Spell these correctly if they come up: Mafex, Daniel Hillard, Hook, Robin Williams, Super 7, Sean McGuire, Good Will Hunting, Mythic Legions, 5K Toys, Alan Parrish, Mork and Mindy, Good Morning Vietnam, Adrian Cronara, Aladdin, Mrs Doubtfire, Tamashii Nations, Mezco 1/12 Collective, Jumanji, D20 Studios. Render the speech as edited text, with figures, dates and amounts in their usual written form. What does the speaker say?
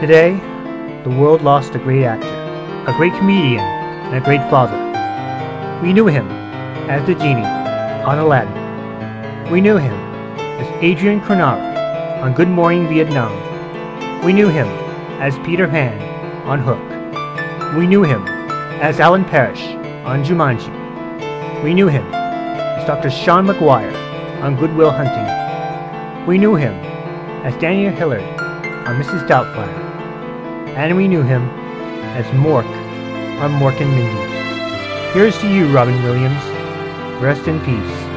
Today, the world lost a great actor, a great comedian, and a great father. We knew him as the genie on Aladdin. We knew him as Adrian Cronara on Good Morning Vietnam. We knew him as Peter Pan on Hook. We knew him as Alan Parrish on Jumanji. We knew him as Dr. Sean McGuire on Good Will Hunting. We knew him as Daniel Hillard on Mrs. Doubtfire. And we knew him as Mork on Mork and Mindy. Here's to you, Robin Williams. Rest in peace.